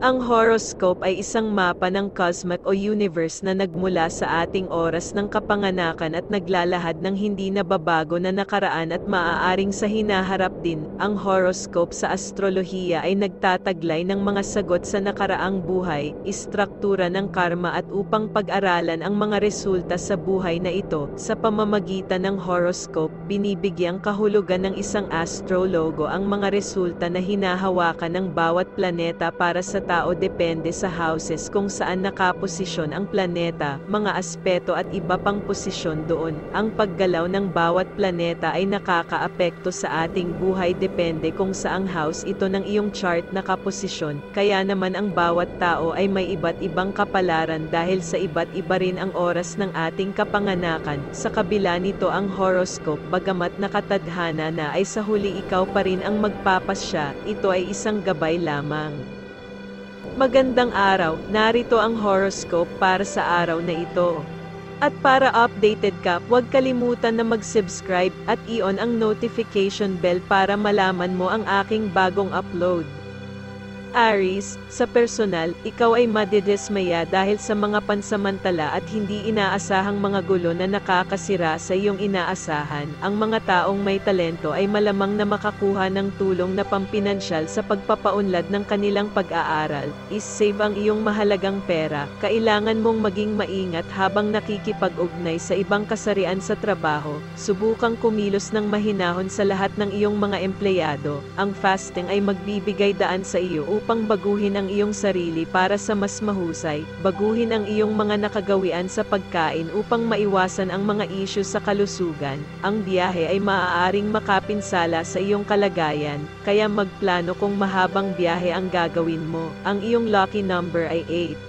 Ang horoscope ay isang mapa ng cosmic o universe na nagmula sa ating oras ng kapanganakan at naglalahad ng hindi nababago na nakaraan at maaaring sa hinaharap din. Ang horoscope sa astrolohiya ay nagtataglay ng mga sagot sa nakaraang buhay, istruktura ng karma at upang pag-aralan ang mga resulta sa buhay na ito. Sa pamamagitan ng horoscope, binibigyang kahulugan ng isang astrologo ang mga resulta na hinahawakan ng bawat planeta para sa tao depende sa houses kung saan nakaposisyon ang planeta, mga aspeto at iba pang posisyon doon. Ang paggalaw ng bawat planeta ay nakakaapekto sa ating buhay depende kung saang house ito ng iyong chart nakaposisyon, kaya naman ang bawat tao ay may iba't ibang kapalaran dahil sa iba't iba rin ang oras ng ating kapanganakan. Sa kabila nito ang horoscope, bagamat nakatadhana na ay sa huli ikaw pa rin ang magpapasya, ito ay isang gabay lamang. Magandang araw, narito ang horoscope para sa araw na ito. At para updated ka, huwag kalimutan na mag-subscribe at i-on ang notification bell para malaman mo ang aking bagong upload. Aries, sa personal, ikaw ay madidismaya dahil sa mga pansamantala at hindi inaasahang mga gulo na nakakasira sa iyong inaasahan. Ang mga taong may talento ay malamang na makakuha ng tulong na pampinansyal sa pagpapaunlad ng kanilang pag-aaral. Is-save ang iyong mahalagang pera. Kailangan mong maging maingat habang nakikipag-ugnay sa ibang kasarian sa trabaho. Subukang kumilos ng mahinahon sa lahat ng iyong mga empleyado. Ang fasting ay magbibigay daan sa iyo upang baguhin ang iyong sarili para sa mas mahusay, baguhin ang iyong mga nakagawian sa pagkain upang maiwasan ang mga isyu sa kalusugan. Ang biyahe ay maaaring makapinsala sa iyong kalagayan, kaya magplano kung mahabang biyahe ang gagawin mo. Ang iyong lucky number ay 8.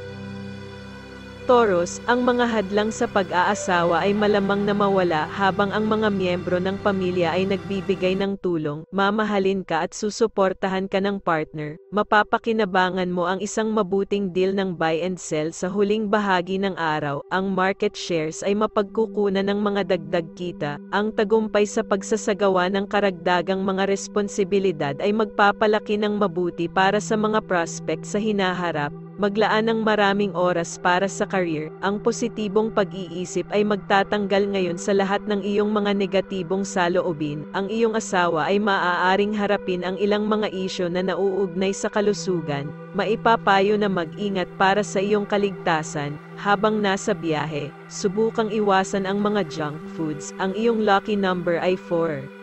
Taurus, ang mga hadlang sa pag-aasawa ay malamang na mawala habang ang mga miyembro ng pamilya ay nagbibigay ng tulong. Mamahalin ka at susuportahan ka ng partner. Mapapakinabangan mo ang isang mabuting deal ng buy and sell sa huling bahagi ng araw. Ang market shares ay mapagkukunan ng mga dagdag kita. Ang tagumpay sa pagsasagawa ng karagdagang mga responsibilidad ay magpapalaki ng mabuti para sa mga prospect sa hinaharap. Maglaan ng maraming oras para sa career. Ang positibong pag-iisip ay magtatanggal ngayon sa lahat ng iyong mga negatibong saloobin. Ang iyong asawa ay maaaring harapin ang ilang mga isyu na nauugnay sa kalusugan. Maipapayo na mag-ingat para sa iyong kaligtasan. Habang nasa biyahe, subukang iwasan ang mga junk foods. Ang iyong lucky number ay 4.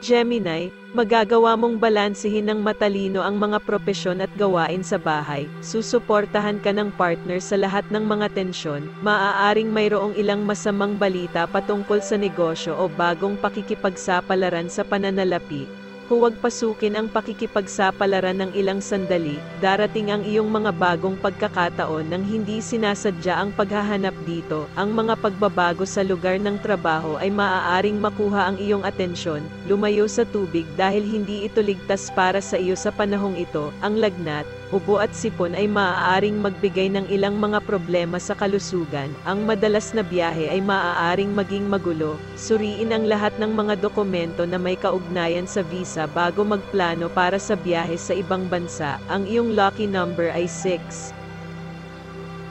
Gemini, magagawa mong balansehin ng matalino ang mga propesyon at gawain sa bahay. Susuportahan ka ng partner sa lahat ng mga tensyon. Maaaring mayroong ilang masamang balita patungkol sa negosyo o bagong pakikipagsapalaran sa pananalapi. Huwag pasukin ang pakikipagsapalaran ng ilang sandali. Darating ang iyong mga bagong pagkakataon nang hindi sinasadya ang paghahanap dito. Ang mga pagbabago sa lugar ng trabaho ay maaaring makuha ang iyong atensyon. Lumayo sa tubig dahil hindi ito ligtas para sa iyo sa panahong ito. Ang lagnat, ubo at sipon ay maaaring magbigay ng ilang mga problema sa kalusugan. Ang madalas na biyahe ay maaaring maging magulo. Suriin ang lahat ng mga dokumento na may kaugnayan sa visa bago magplano para sa biyahe sa ibang bansa. Ang iyong lucky number ay 6.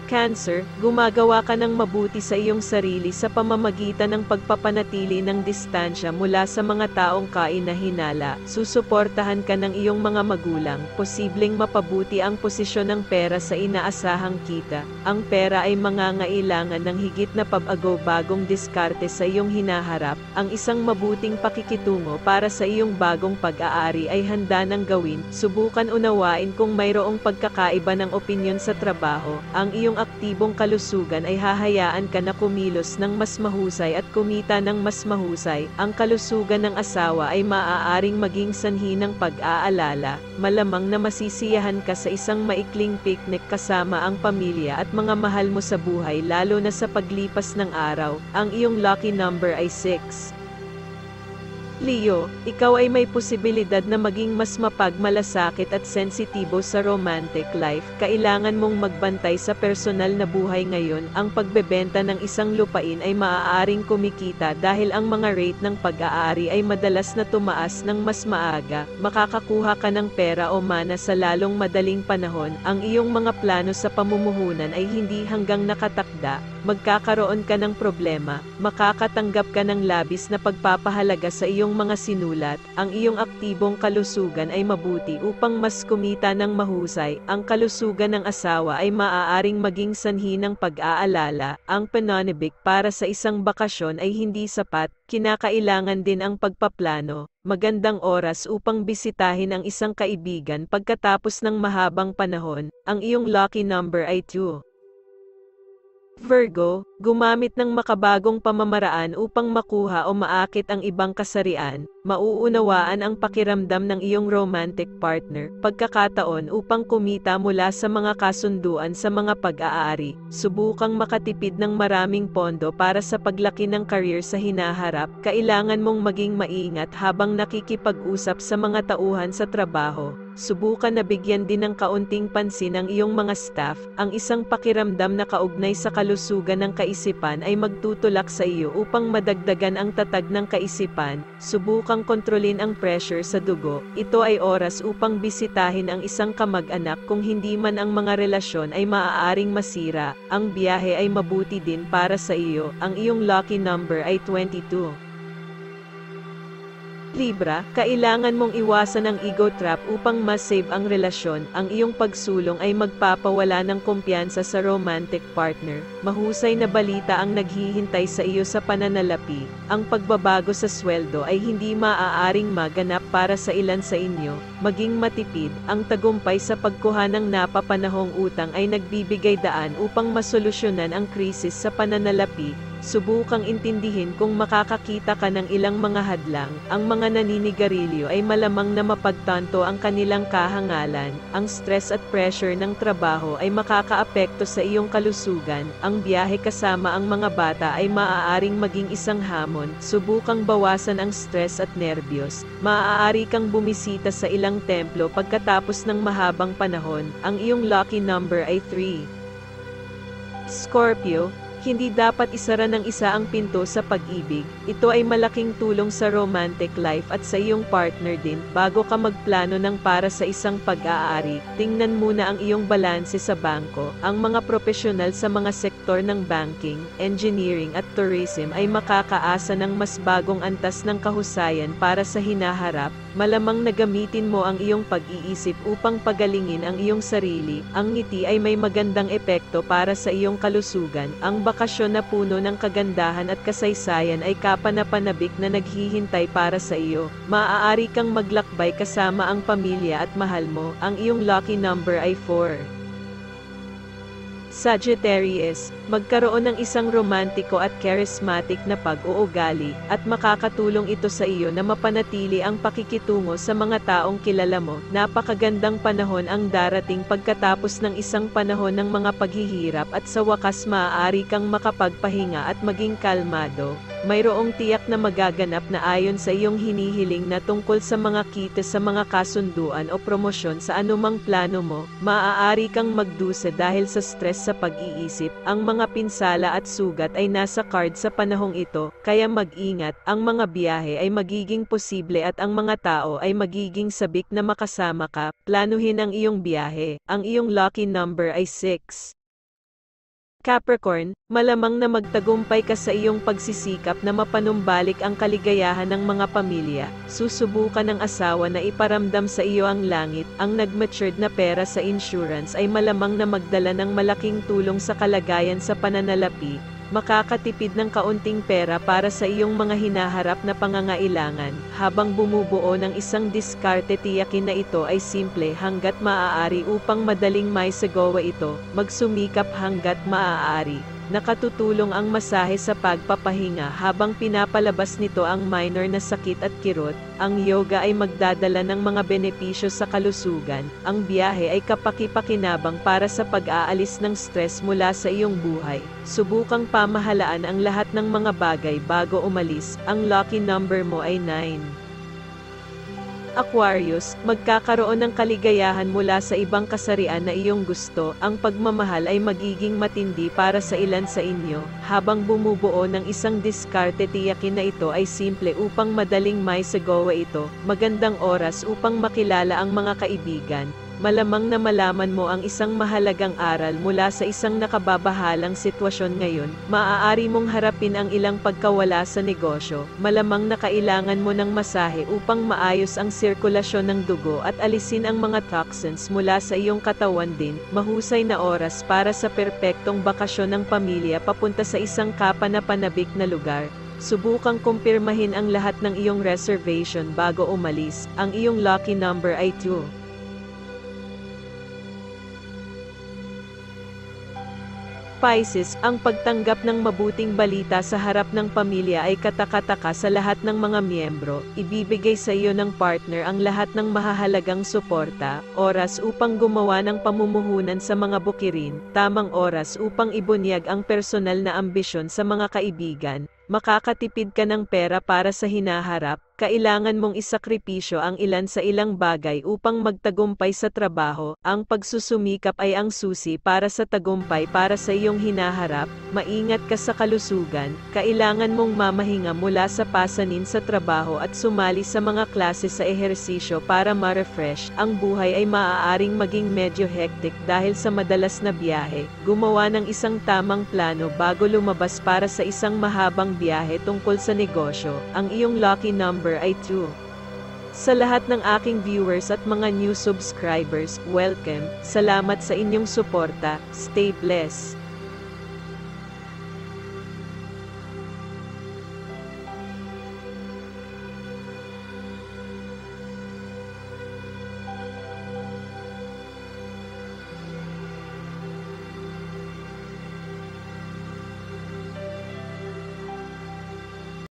Cancer, gumagawa ka ng mabuti sa iyong sarili sa pamamagitan ng pagpapanatili ng distansya mula sa mga taong kainahinala. Susuportahan ka ng iyong mga magulang. Posibleng mapabuti ang posisyon ng pera sa inaasahang kita. Ang pera ay mangangailangan ng higit na pag-ago bagong diskarte sa iyong hinaharap. Ang isang mabuting pakikitungo para sa iyong bagong pag-aari ay handa ng gawin. Subukan unawain kung mayroong pagkakaiba ng opinyon sa trabaho. Ang iyong aktibong kalusugan ay hahayaan ka na kumilos ng mas mahusay at kumita ng mas mahusay. Ang kalusugan ng asawa ay maaaring maging sanhi ng pag-aalala. Malamang na masisiyahan ka sa isang maikling picnic kasama ang pamilya at mga mahal mo sa buhay lalo na sa paglipas ng araw. Ang iyong lucky number ay 6. Leo, ikaw ay may posibilidad na maging mas mapagmalasakit at sensitibo sa romantic life. Kailangan mong magbantay sa personal na buhay ngayon. Ang pagbebenta ng isang lupain ay maaaring kumikita dahil ang mga rate ng pag-aari ay madalas na tumaas ng mas maaga. Makakakuha ka ng pera o mana sa lalong madaling panahon. Ang iyong mga plano sa pamumuhunan ay hindi hanggang nakatakda. Magkakaroon ka ng problema, makakatanggap ka ng labis na pagpapahalaga sa iyong mga sinulat. Ang iyong aktibong kalusugan ay mabuti upang mas kumita ng mahusay. Ang kalusugan ng asawa ay maaaring maging sanhi ng pag-aalala. Ang pananabik para sa isang bakasyon ay hindi sapat, kinakailangan din ang pagpaplano. Magandang oras upang bisitahin ang isang kaibigan pagkatapos ng mahabang panahon. Ang iyong lucky number ay 2. Virgo, gumamit ng makabagong pamamaraan upang makuha o maakit ang ibang kasarian. Mauunawaan ang pakiramdam ng iyong romantic partner. Pagkakataon upang kumita mula sa mga kasunduan sa mga pag-aari. Subukang makatipid ng maraming pondo para sa paglaki ng career sa hinaharap. Kailangan mong maging maingat habang nakikipag-usap sa mga tauhan sa trabaho. Subukan na bigyan din ng kaunting pansin ang iyong mga staff. Ang isang pakiramdam na kaugnay sa kalusugan ng kaisipan ay magtutulak sa iyo upang madagdagan ang tatag ng kaisipan. Subukang kontrolin ang pressure sa dugo. Ito ay oras upang bisitahin ang isang kamag-anak kung hindi man ang mga relasyon ay maaaring masira. Ang biyahe ay mabuti din para sa iyo. Ang iyong lucky number ay 22. Libra, kailangan mong iwasan ang ego trap upang ma-save ang relasyon. Ang iyong pagsulong ay magpapawala ng kumpiyansa sa romantic partner. Mahusay na balita ang naghihintay sa iyo sa pananalapi. Ang pagbabago sa sweldo ay hindi maaaring maganap para sa ilan sa inyo. Maging matipid, ang tagumpay sa pagkuha ng napapanahong utang ay nagbibigay daan upang masolusyonan ang krisis sa pananalapi. Subukang intindihin kung makakakita ka ng ilang mga hadlang. Ang mga naninigarilyo ay malamang na mapagtanto ang kanilang kahangalan. Ang stress at pressure ng trabaho ay makakaapekto sa iyong kalusugan. Ang biyahe kasama ang mga bata ay maaaring maging isang hamon. Subukang bawasan ang stress at nerbiyos. Maaari kang bumisita sa ilang templo pagkatapos ng mahabang panahon. Ang iyong lucky number ay 3. Scorpio, hindi dapat isara ng isa ang pinto sa pag-ibig. Ito ay malaking tulong sa romantic life at sa iyong partner din. Bago ka magplano ng para sa isang pag-aari, tingnan muna ang iyong balanse sa bangko. Ang mga profesional sa mga sektor ng banking, engineering at tourism ay makakaasa ng mas bagong antas ng kahusayan para sa hinaharap. Malamang na gamitin mo ang iyong pag-iisip upang pagalingin ang iyong sarili. Ang ngiti ay may magandang epekto para sa iyong kalusugan. Ang bakasyon na puno ng kagandahan at kasaysayan ay kapanapanabik na naghihintay para sa iyo. Maaari kang maglakbay kasama ang pamilya at mahal mo. Ang iyong lucky number ay 4. Sagittarius, magkaroon ng isang romantiko at charismatic na pag-uugali, at makakatulong ito sa iyo na mapanatili ang pakikitungo sa mga taong kilala mo. Napakagandang panahon ang darating pagkatapos ng isang panahon ng mga paghihirap at sa wakas maaari kang makapagpahinga at maging kalmado. Mayroong tiyak na magaganap na ayon sa iyong hinihiling na tungkol sa mga kita sa mga kasunduan o promosyon sa anumang plano mo. Maaari kang magdusa dahil sa stress sa pag-iisip. Ang mga pinsala at sugat ay nasa card sa panahong ito, kaya mag-ingat. Ang mga biyahe ay magiging posible at ang mga tao ay magiging sabik na makasama ka. Planuhin ang iyong biyahe. Ang iyong lucky number ay 6. Capricorn, malamang na magtagumpay ka sa iyong pagsisikap na mapanumbalik ang kaligayahan ng mga pamilya. Susubukan ng asawa na iparamdam sa iyo ang langit. Ang nagmatured na pera sa insurance ay malamang na magdala ng malaking tulong sa kalagayan sa pananalapi. Makakatipid ng kaunting pera para sa iyong mga hinaharap na pangangailangan. Habang bumubuo ng isang diskarte, tiyakin na ito ay simple hanggat maaari upang madaling maisagawa ito. Magsumikap hanggat maaari. nakatutulong ang masahe sa pagpapahinga habang pinapalabas nito ang minor na sakit at kirot. Ang yoga ay magdadala ng mga benepisyo sa kalusugan. Ang biyahe ay kapaki-pakinabang para sa pag-aalis ng stress mula sa iyong buhay. Subukang pamahalaan ang lahat ng mga bagay bago umalis. Ang lucky number mo ay 9. Aquarius, magkakaroon ng kaligayahan mula sa ibang kasarian na iyong gusto. Ang pagmamahal ay magiging matindi para sa ilan sa inyo, habang bumubuo ng isang diskarte. Tiyakin na ito ay simple upang madaling maisagawa ito. Magandang oras upang makilala ang mga kaibigan. Malamang na malaman mo ang isang mahalagang aral mula sa isang nakababahalang sitwasyon ngayon. Maaari mong harapin ang ilang pagkawala sa negosyo. Malamang na kailangan mo ng masahe upang maayos ang sirkulasyon ng dugo at alisin ang mga toxins mula sa iyong katawan din. Mahusay na oras para sa perpektong bakasyon ng pamilya papunta sa isang kapanapanabik na lugar. Subukang kumpirmahin ang lahat ng iyong reservation bago umalis. Ang iyong lucky number ay 2. Pisces, ang pagtanggap ng mabuting balita sa harap ng pamilya ay katakataka sa lahat ng mga miyembro. Ibibigay sa iyo ng partner ang lahat ng mahahalagang suporta, oras upang gumawa ng pamumuhunan sa mga bukirin, tamang oras upang ibunyag ang personal na ambisyon sa mga kaibigan. Makakatipid ka ng pera para sa hinaharap. Kailangan mong isakripisyo ang ilan sa ilang bagay upang magtagumpay sa trabaho. Ang pagsusumikap ay ang susi para sa tagumpay para sa iyong hinaharap. Maingat ka sa kalusugan. Kailangan mong mamahinga mula sa pasanin sa trabaho at sumali sa mga klase sa ehersisyo para ma-refresh. Ang buhay ay maaaring maging medyo hectic dahil sa madalas na biyahe. Gumawa ng isang tamang plano bago lumabas para sa isang mahabang biyahe tungkol sa negosyo. Ang iyong lucky number ay 2. Sa lahat ng aking viewers at mga new subscribers, welcome. Salamat sa inyong suporta. Stay blessed.